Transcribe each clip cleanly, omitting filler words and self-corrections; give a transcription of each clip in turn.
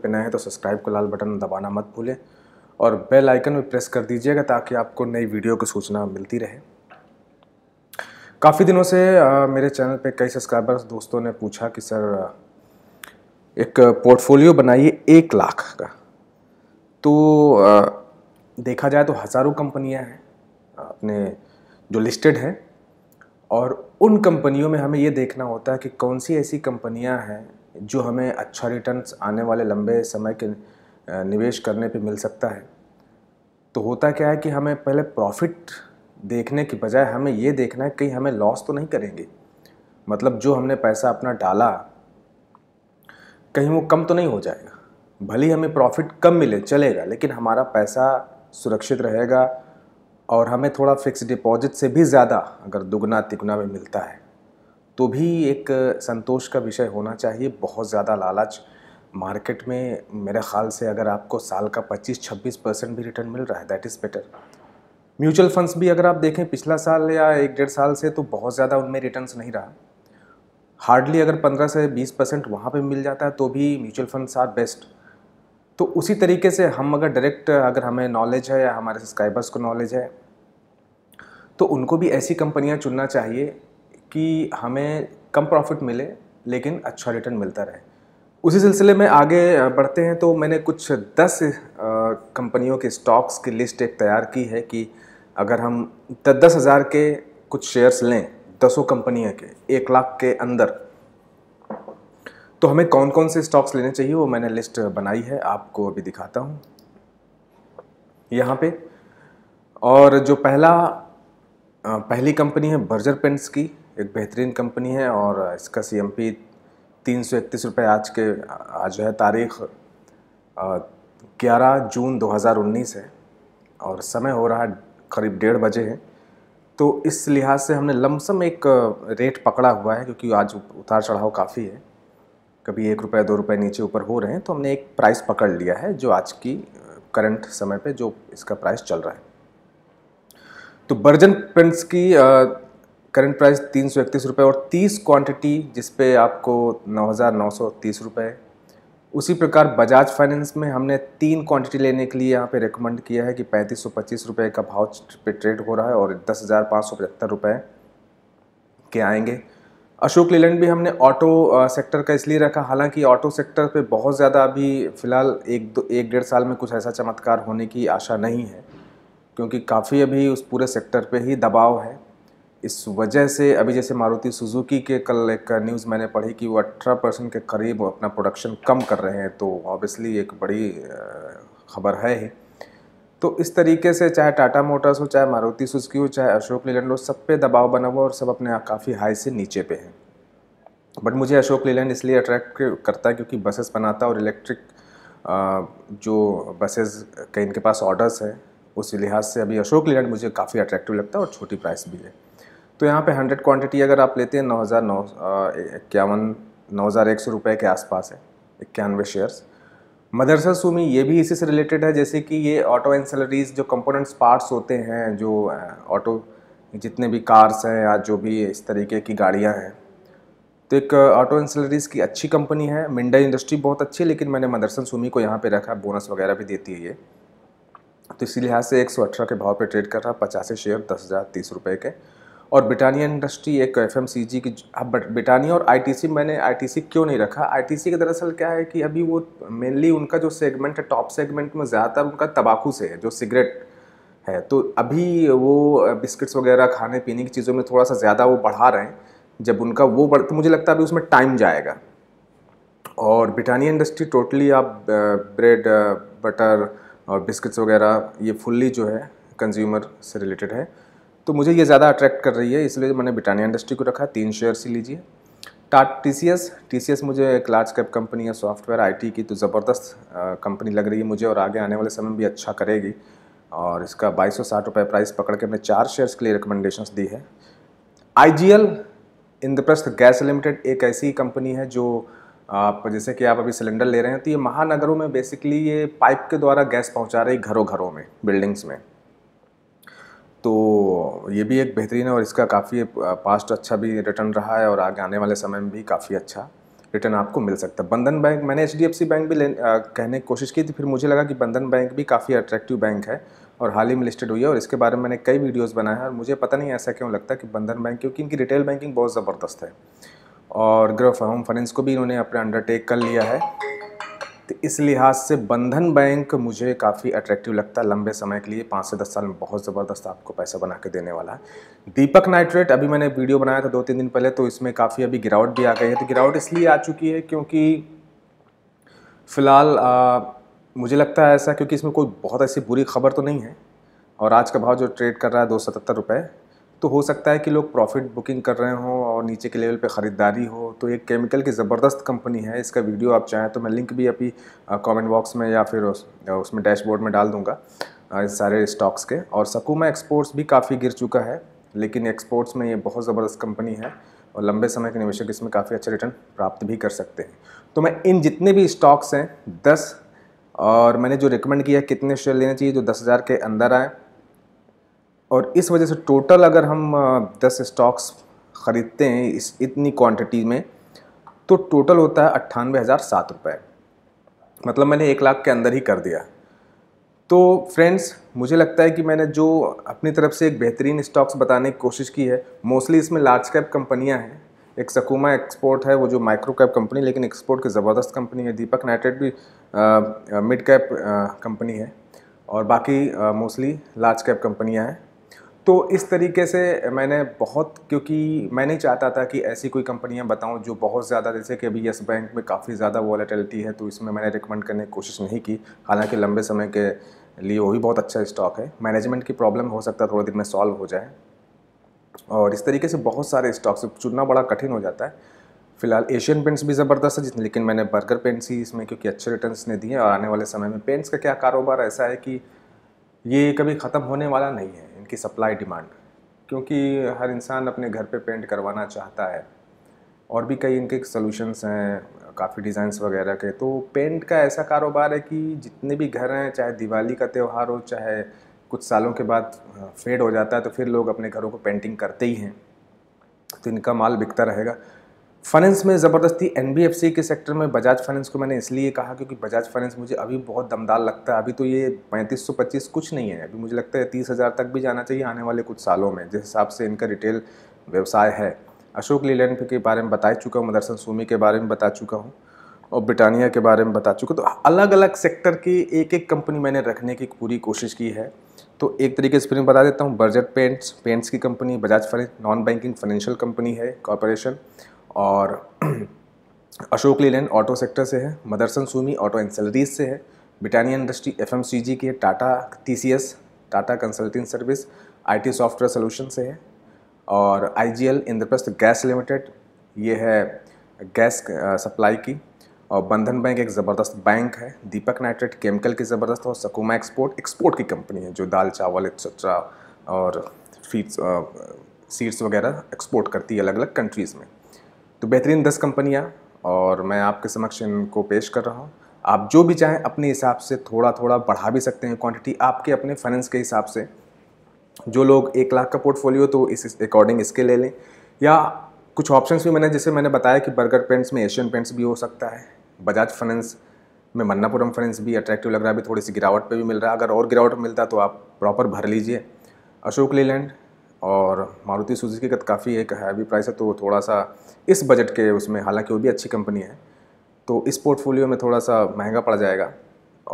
पे नए हैं तो सब्सक्राइब का लाल बटन दबाना मत भूलें और बेल आइकन भी प्रेस कर दीजिएगा ताकि आपको नई वीडियो की सूचना मिलती रहे। काफ़ी दिनों से मेरे चैनल पे कई सब्सक्राइबर्स दोस्तों ने पूछा कि सर एक पोर्टफोलियो बनाइए 1 लाख का। तो देखा जाए तो हज़ारों कंपनियां हैं अपने जो लिस्टेड हैं और उन कंपनियों में हमें ये देखना होता है कि कौन सी ऐसी कंपनियां हैं जो हमें अच्छा रिटर्न्स आने वाले लंबे समय के निवेश करने पे मिल सकता है। तो होता क्या है कि हमें पहले प्रॉफिट देखने की बजाय हमें ये देखना है कि हमें लॉस तो नहीं करेंगे, मतलब जो हमने पैसा अपना डाला कहीं वो कम तो नहीं हो जाएगा। भले ही हमें प्रॉफिट कम मिले चलेगा, लेकिन हमारा पैसा सुरक्षित रहेगा और हमें थोड़ा फिक्स डिपॉजिट से भी ज़्यादा अगर दुगना तिगुना में मिलता है तो भी एक संतोष का विषय होना चाहिए। बहुत ज़्यादा लालच मार्केट में मेरे ख़्याल से अगर आपको साल का 25-26% भी रिटर्न मिल रहा है that is better. Mutual funds भी अगर आप देखें पिछला साल या 1-1.5 साल से तो बहुत ज़्यादा उनमें रिटर्न्स नहीं रहा, हार्डली अगर 15 से 20% वहाँ पर मिल जाता है तो भी म्यूचुअल फंड्स आर बेस्ट। तो उसी तरीके से हम अगर डायरेक्ट अगर हमें नॉलेज है या हमारे सब्सक्राइबर्स को नॉलेज है तो उनको भी ऐसी कंपनियां चुनना चाहिए कि हमें कम प्रॉफिट मिले लेकिन अच्छा रिटर्न मिलता रहे। उसी सिलसिले में आगे बढ़ते हैं तो मैंने कुछ 10 कंपनियों के स्टॉक्स की लिस्ट एक तैयार की है कि अगर हम 10,000 के कुछ शेयर्स लें 10 कंपनियों के 1 लाख के अंदर तो हमें कौन कौन से स्टॉक्स लेने चाहिए वो मैंने लिस्ट बनाई है, आपको अभी दिखाता हूँ यहाँ पे। और जो पहली कंपनी है बर्जर पेंट्स की, एक बेहतरीन कंपनी है और इसका CMP 331 रुपये आज है तारीख 11 जून 2019 है और समय हो रहा है करीब 1:30 बजे है। तो इस लिहाज से हमने लमसम एक रेट पकड़ा हुआ है क्योंकि आज उतार चढ़ाव काफ़ी है, कभी 1 रुपये 2 रुपये नीचे ऊपर हो रहे हैं तो हमने एक प्राइस पकड़ लिया है जो आज की करंट समय पे जो इसका प्राइस चल रहा है। तो बर्जर पेंट्स की करंट प्राइस 331 रुपये और 30 क्वांटिटी जिस पे आपको 9,930 रुपये। उसी प्रकार बजाज फाइनेंस में हमने 3 क्वांटिटी लेने के लिए यहाँ पे रिकमेंड किया है कि 3,525 रुपये का भाव पे ट्रेड हो रहा है और 10,575 रुपये के आएंगे। अशोक लेलैंड भी हमने ऑटो सेक्टर का इसलिए रखा, हालांकि ऑटो सेक्टर पे बहुत ज़्यादा अभी फ़िलहाल 1-1.5 साल में कुछ ऐसा चमत्कार होने की आशा नहीं है क्योंकि काफ़ी अभी उस पूरे सेक्टर पे ही दबाव है। इस वजह से अभी जैसे मारुति सुजुकी के कल एक न्यूज़ मैंने पढ़ी कि वो 18% के करीब अपना प्रोडक्शन कम कर रहे हैं, तो ऑब्वियसली एक बड़ी खबर है ही। तो इस तरीके से चाहे टाटा मोटर्स हो, चाहे मारुति सुजुकी हो, चाहे अशोक लेलैंड हो, सब पे दबाव बना हुआ और सब अपने काफ़ी हाई से नीचे पे हैं। बट मुझे अशोक लेलैंड इसलिए अट्रैक्ट करता है क्योंकि बसेस बनाता है और इलेक्ट्रिक जो बसेस के इनके पास ऑर्डर्स हैं उस लिहाज से अभी अशोक लेलैंड मुझे काफ़ी अट्रैक्टिव लगता है और छोटी प्राइस भी है। तो यहाँ पर 100 क्वान्टिटी अगर आप लेते हैं 9,100 रुपये के आसपास है, 91 शेयर्स। मदरसन सुमी ये भी इसी से रिलेटेड है, जैसे कि ये ऑटो एंसिलरीज जो कंपोनेंट्स पार्ट्स होते हैं जो ऑटो जितने भी कार्स हैं या जो भी इस तरीके की गाड़ियां हैं तो एक ऑटो एंसिलरीज की अच्छी कंपनी है। मिंडा इंडस्ट्री बहुत अच्छी है लेकिन मैंने मदरसन सुमी को यहाँ पे रखा, बोनस वगैरह भी देती है ये, तो इसी लिहाज से 118 के भाव पर ट्रेड कर रहा है, 85 शेयर 10,030 रुपये के। और ब्रिटानिया इंडस्ट्री एक FMCG की, अब ब्रिटानिया और ITC, मैंने ITC क्यों नहीं रखा। ITC का दरअसल क्या है कि अभी वो मेनली उनका जो सेगमेंट है टॉप सेगमेंट में ज़्यादातर उनका तंबाकू से है जो सिगरेट है, तो अभी वो बिस्किट्स वगैरह खाने पीने की चीज़ों में थोड़ा सा ज़्यादा वो बढ़ा रहे हैं। जब उनका वो तो मुझे लगता है अभी उसमें टाइम जाएगा। और ब्रिटानिया इंडस्ट्री टोटली आप ब्रेड बटर और बिस्किट्स वगैरह ये फुल्ली जो है कंज्यूमर से रिलेटेड है, तो मुझे ये ज़्यादा अट्रैक्ट कर रही है इसलिए मैंने ब्रिटानिया इंडस्ट्री को रखा। 3 शेयर्स ही लीजिए। TCS मुझे एक लार्ज कैप कंपनी है सॉफ्टवेयर IT की, तो ज़बरदस्त कंपनी लग रही है मुझे और आगे आने वाले समय में भी अच्छा करेगी और इसका 2,260 रुपये प्राइस पकड़ के मैंने 4 शेयर्स के लिए रिकमेंडेशंस दी है। IGL इंद्रप्रस्थ गैस लिमिटेड एक ऐसी कंपनी है जो आप जैसे कि आप अभी सिलेंडर ले रहे हैं तो ये महानगरों में बेसिकली ये पाइप के द्वारा गैस पहुँचा रही घरों घरों में बिल्डिंग्स में, तो ये भी एक बेहतरीन है और इसका काफ़ी पास्ट अच्छा भी रिटर्न रहा है और आगे आने वाले समय में भी काफ़ी अच्छा रिटर्न आपको मिल सकता है। बंधन बैंक, मैंने एचडीएफसी बैंक भी कहने की कोशिश की थी, फिर मुझे लगा कि बंधन बैंक भी काफ़ी अट्रैक्टिव बैंक है और हाल ही में लिस्टेड हुई है और इसके बारे में मैंने कई वीडियोस बनाए हैं और मुझे पता नहीं ऐसा क्यों लगता कि बंधन बैंक, क्योंकि इनकी रिटेल बैंकिंग बहुत ज़बरदस्त है और ग्रुप होम फाइनेंस को भी इन्होंने अपने अंडरटेक कर लिया है, तो इस लिहाज से बंधन बैंक मुझे काफ़ी अट्रैक्टिव लगता है। लंबे समय के लिए 5 से 10 साल में बहुत ज़बरदस्त आपको पैसा बना के देने वाला है। दीपक नाइट्रेट, अभी मैंने वीडियो बनाया था 2-3 दिन पहले, तो इसमें काफ़ी अभी गिरावट भी आ गई है। तो गिरावट इसलिए आ चुकी है क्योंकि फ़िलहाल मुझे लगता है ऐसा, क्योंकि इसमें कोई बहुत ऐसी बुरी खबर तो नहीं है और आज का भाव जो ट्रेड कर रहा है 270 रुपये, तो हो सकता है कि लोग प्रॉफिट बुकिंग कर रहे हों और नीचे के लेवल पे ख़रीदारी हो। तो एक केमिकल की ज़बरदस्त कंपनी है, इसका वीडियो आप चाहें तो मैं लिंक भी अभी कमेंट बॉक्स में या फिर उसमें डैशबोर्ड में डाल दूंगा सारे स्टॉक्स के। और सकुमा एक्सपोर्ट्स भी काफ़ी गिर चुका है, लेकिन एक्सपोर्ट्स में ये बहुत ज़बरदस्त कंपनी है और लंबे समय के निवेशक इसमें काफ़ी अच्छे रिटर्न प्राप्त भी कर सकते हैं। तो मैं इन जितने भी स्टॉक्स हैं 10, और मैंने जो रिकमेंड किया कितने शेयर लेने चाहिए जो 10,000 के अंदर आए, और इस वजह से टोटल अगर हम 10 स्टॉक्स ख़रीदते हैं इस इतनी क्वांटिटी में तो टोटल होता है 98,007 रुपये, मतलब मैंने 1 लाख के अंदर ही कर दिया। तो फ्रेंड्स, मुझे लगता है कि मैंने जो अपनी तरफ से एक बेहतरीन स्टॉक्स बताने की कोशिश की है, मोस्टली इसमें लार्ज कैप कंपनियां हैं। एक सकुमा एक्सपोर्ट है, वो जो माइक्रो कैप कंपनी लेकिन एक्सपोर्ट की ज़बरदस्त कंपनी है। दीपक नाइट्रेट भी मिड कैप कंपनी है और बाकी मोस्टली लार्ज कैप कंपनियाँ हैं। तो इस तरीके से मैंने बहुत, क्योंकि मैं नहीं चाहता था कि ऐसी कोई कंपनियां बताऊं जो बहुत ज़्यादा, जैसे कि अभी यस बैंक में काफ़ी ज़्यादा वॉलेटिलिटी है, तो इसमें मैंने रिकमेंड करने की कोशिश नहीं की। हालांकि लंबे समय के लिए वो भी बहुत अच्छा स्टॉक है, मैनेजमेंट की प्रॉब्लम हो सकता है थोड़े दिन में सॉल्व हो जाए। और इस तरीके से बहुत सारे स्टॉक्स चुनना बड़ा कठिन हो जाता है। फिलहाल एशियन पेंट्स भी ज़बरदस्त है लेकिन मैंने बर्गर पेंट्स ही इसमें, क्योंकि अच्छे रिटर्न्स ने दिए और आने वाले समय में पेंट्स का क्या कारोबार ऐसा है कि ये कभी ख़त्म होने वाला नहीं है, इनकी सप्लाई डिमांड, क्योंकि हर इंसान अपने घर पे पेंट करवाना चाहता है। और भी कई इनके सॉल्यूशंस हैं, काफ़ी डिज़ाइंस वगैरह के। तो पेंट का ऐसा कारोबार है कि जितने भी घर हैं, चाहे दिवाली का त्यौहार हो, चाहे कुछ सालों के बाद फेड हो जाता है, तो फिर लोग अपने घरों को पेंटिंग करते ही हैं, तो इनका माल बिकता रहेगा। फाइनेंस में ज़बरदस्ती एनबीएफसी के सेक्टर में बजाज फाइनेंस को मैंने इसलिए कहा क्योंकि बजाज फाइनेंस मुझे अभी बहुत दमदार लगता है। अभी तो ये 3525 कुछ नहीं है, अभी मुझे लगता है 30,000 तक भी जाना चाहिए आने वाले कुछ सालों में, जिस हिसाब से इनका रिटेल व्यवसाय है। अशोक लीलैंड के बारे में बता चुका हूँ, मदरसन सूमी के बारे में बता चुका हूँ और ब्रिटानिया के बारे में बता चुका हूँ। तो अलग अलग सेक्टर की एक एक कंपनी मैंने रखने की पूरी कोशिश की है। तो एक तरीके से फिर मैं बता देता हूँ, बर्जर पेंट्स, पेंट्स की company, Bajaj finance non banking financial company है कॉरपोरेशन, और अशोक लेलैंड ऑटो सेक्टर से है, मदरसन सूमी ऑटो एंसिलरीज से है, ब्रिटानिया इंडस्ट्री एफएमसीजी की है, Tata TCS Tata consulting service IT software solution से है, और आईजीएल इंद्रप्रस्थ गैस लिमिटेड, ये है गैस सप्लाई की, और बंधन बैंक एक ज़बरदस्त बैंक है, दीपक नाइट्रेट केमिकल की ज़बरदस्त, और सकुमा एक्सपोर्ट एक्सपोर्ट की कंपनी है जो दाल चावल एक्सेट्रा और फीड्स सीड्स वगैरह एक्सपोर्ट करती है अलग अलग कंट्रीज़ में। तो बेहतरीन 10 कंपनियां और मैं आपके समक्ष इनको पेश कर रहा हूं। आप जो भी चाहें अपने हिसाब से थोड़ा थोड़ा बढ़ा भी सकते हैं क्वांटिटी, आपके अपने फाइनेंस के हिसाब से। जो लोग 1 लाख का पोर्टफोलियो तो इस अकॉर्डिंग इसके ले लें, या कुछ ऑप्शंस भी मैंने, जैसे मैंने बताया कि बर्गर पेंट्स में एशियन पेंट्स भी हो सकता है, बजाज फाइनेंस में मन्नापुरम फाइनेंस भी अट्रैक्टिव लग रहा है, अभी थोड़ी सी गिरावट पर भी मिल रहा है, अगर और गिरावट मिलता तो आप प्रॉपर भर लीजिए। अशोक लेलैंड और मारुति सुजुकी का काफ़ी एक हैवी प्राइस है, तो थोड़ा सा इस बजट के उसमें, हालांकि वो भी अच्छी कंपनी है, तो इस पोर्टफोलियो में थोड़ा सा महंगा पड़ जाएगा।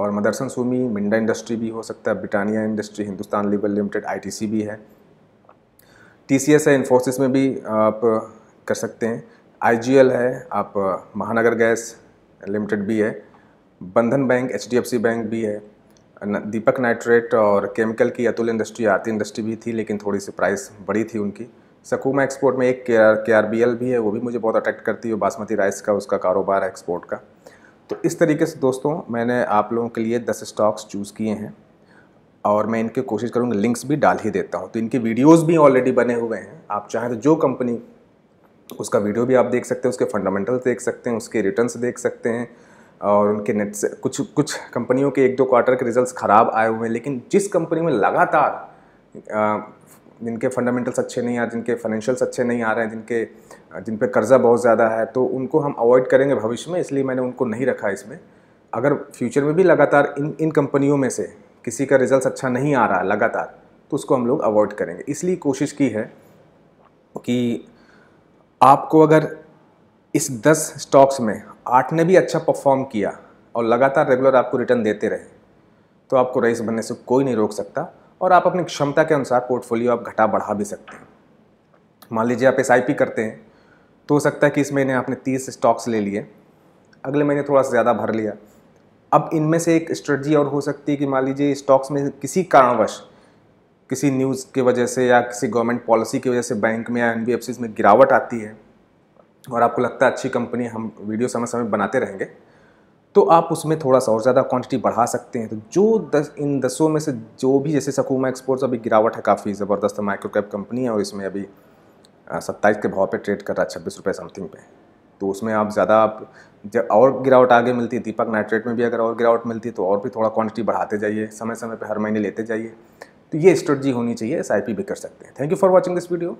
और मदरसन सूमी, मिंडा इंडस्ट्री भी हो सकता है, ब्रिटानिया इंडस्ट्री, हिंदुस्तान लेवर लिमिटेड, आईटीसी भी है, टीसीएस है, इन्फोसिस में भी आप कर सकते हैं, आईजीएल है, आप महानगर गैस लिमिटेड भी है, बंधन बैंक, एचडीएफसी बैंक भी है, दीपक नाइट्रेट और केमिकल की अतुल इंडस्ट्री, आरती इंडस्ट्री भी थी लेकिन थोड़ी सी प्राइस बड़ी थी उनकी। सकुमा एक्सपोर्ट में एक केआरबीएल भी है, वो भी मुझे बहुत अट्रैक्ट करती है, बासमती राइस का उसका कारोबार है एक्सपोर्ट का। तो इस तरीके से दोस्तों मैंने आप लोगों के लिए 10 स्टॉक्स चूज़ किए हैं और मैं इनकी कोशिश करूँगा, लिंक्स भी डाल ही देता हूँ। तो इनके वीडियोज़ भी ऑलरेडी बने हुए हैं, आप चाहें तो जो कंपनी उसका वीडियो भी आप देख सकते हैं, उसके फंडामेंटल्स देख सकते हैं, उसके रिटर्न्स देख सकते हैं, और उनके नेट से कुछ कंपनियों के 1-2 क्वार्टर के रिजल्ट्स ख़राब आए हुए हैं, लेकिन जिस कंपनी में लगातार जिनके फंडामेंटल्स अच्छे नहीं आ रहे, जिनके फाइनेंशियल्स अच्छे नहीं आ रहे हैं, जिन पे कर्ज़ा बहुत ज़्यादा है, तो उनको हम अवॉइड करेंगे भविष्य में, इसलिए मैंने उनको नहीं रखा इसमें। अगर फ्यूचर में भी लगातार इन कंपनियों में से किसी का रिजल्ट अच्छा नहीं आ रहा लगातार, तो उसको हम लोग अवॉइड करेंगे। इसलिए कोशिश की है कि आपको अगर इस 10 स्टॉक्स में 8 ने भी अच्छा परफॉर्म किया और लगातार रेगुलर आपको रिटर्न देते रहे, तो आपको रईस बनने से कोई नहीं रोक सकता और आप अपनी क्षमता के अनुसार पोर्टफोलियो आप घटा बढ़ा भी सकते हैं। मान लीजिए आप एसआईपी करते हैं, तो हो सकता है कि इस महीने आपने 30 स्टॉक्स ले लिए, अगले महीने थोड़ा सा ज़्यादा भर लिया। अब इनमें से एक स्ट्रेटजी और हो सकती है कि मान लीजिए स्टॉक्स में किसी कारणवश, किसी न्यूज़ की वजह से या किसी गवर्नमेंट पॉलिसी की वजह से बैंक में या एनबीएफसीज में गिरावट आती है और आपको लगता है अच्छी कंपनी, हम वीडियो समय समय बनाते रहेंगे, तो आप उसमें थोड़ा सा और ज़्यादा क्वांटिटी बढ़ा सकते हैं। तो जो इन दसों में से जो भी, जैसे सकुमा एक्सपोर्ट्स अभी गिरावट है काफ़ी ज़बरदस्त, माइक्रो कैप कंपनी है और इसमें अभी 27 के भाव पे ट्रेड कर रहा है, 26 रुपये समथिंग पे, तो उसमें आप ज़्यादा, आप जब और गिरावट आगे मिलती है, दीपक नाइट्रेट में भी अगर और गिरावट मिलती है तो और भी थोड़ा क्वांटिटी बढ़ाते जाइए, समय समय पर हर महीने लेते जाइए। तो ये स्ट्रेटजी होनी चाहिए, एसआईपी भी कर सकते हैं। Thank you for watching this video.